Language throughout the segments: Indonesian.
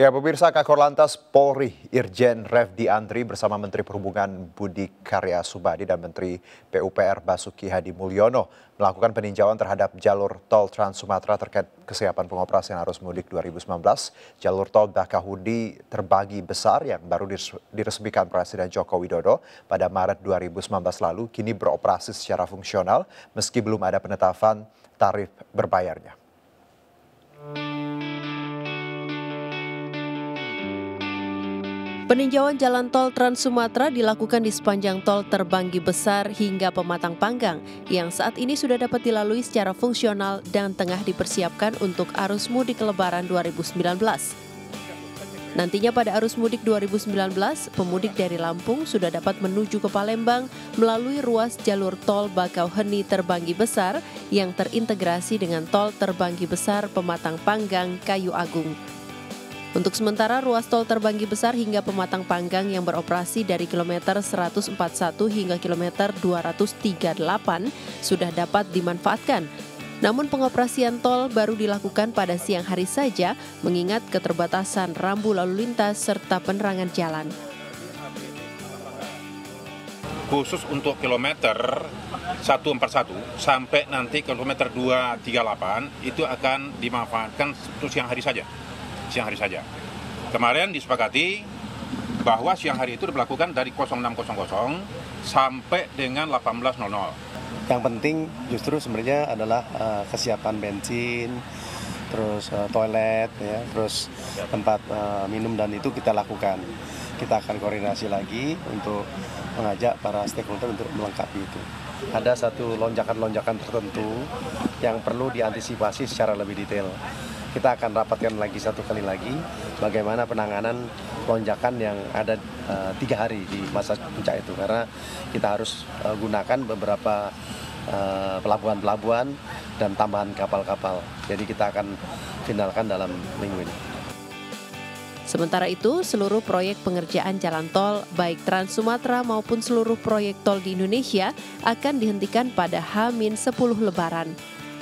Ya, pemirsa, Kakorlantas Polri Irjen Refdi Andri bersama Menteri Perhubungan Budi Karya Subadi dan Menteri PUPR Basuki Hadi Mulyono melakukan peninjauan terhadap jalur tol Trans Sumatera terkait kesiapan pengoperasian arus mudik 2019. Jalur tol Bakauheni Terbanggi Besar yang baru diresmikan Presiden Joko Widodo pada Maret 2019 lalu kini beroperasi secara fungsional meski belum ada penetapan tarif berbayarnya. Peninjauan jalan tol Trans Sumatera dilakukan di sepanjang tol Terbanggi Besar hingga Pematang Panggang yang saat ini sudah dapat dilalui secara fungsional dan tengah dipersiapkan untuk arus mudik Lebaran 2019. Nantinya pada arus mudik 2019, pemudik dari Lampung sudah dapat menuju ke Palembang melalui ruas jalur tol Bakauheni Terbanggi Besar yang terintegrasi dengan tol Terbanggi Besar Pematang Panggang Kayu Agung. Untuk sementara, ruas tol Terbanggi Besar hingga Pematang Panggang yang beroperasi dari kilometer 141 hingga kilometer 238 sudah dapat dimanfaatkan. Namun pengoperasian tol baru dilakukan pada siang hari saja mengingat keterbatasan rambu lalu lintas serta penerangan jalan. Khusus untuk kilometer 141 sampai nanti kilometer 238 itu akan dimanfaatkan siang hari saja. Kemarin disepakati bahwa siang hari itu diberlakukan dari 06.00 sampai dengan 18.00. Yang penting justru sebenarnya adalah kesiapan bensin, terus toilet, ya, terus tempat minum, dan itu kita lakukan. Kita akan koordinasi lagi untuk mengajak para stakeholder untuk melengkapi itu. Ada satu lonjakan-lonjakan tertentu yang perlu diantisipasi secara lebih detail. Kita akan rapatkan lagi satu kali lagi bagaimana penanganan lonjakan yang ada 3 hari di masa puncak itu, karena kita harus gunakan beberapa pelabuhan-pelabuhan dan tambahan kapal-kapal. Jadi kita akan finalkan dalam minggu ini. Sementara itu, seluruh proyek pengerjaan jalan tol, baik Trans Sumatera maupun seluruh proyek tol di Indonesia, akan dihentikan pada H-10 Lebaran.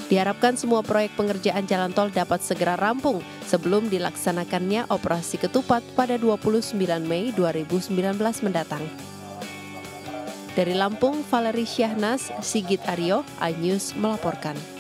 Diharapkan semua proyek pengerjaan jalan tol dapat segera rampung sebelum dilaksanakannya operasi ketupat pada 29 Mei 2019 mendatang. Dari Lampung, Valeri Syahnas, Sigit Aryo, iNews melaporkan.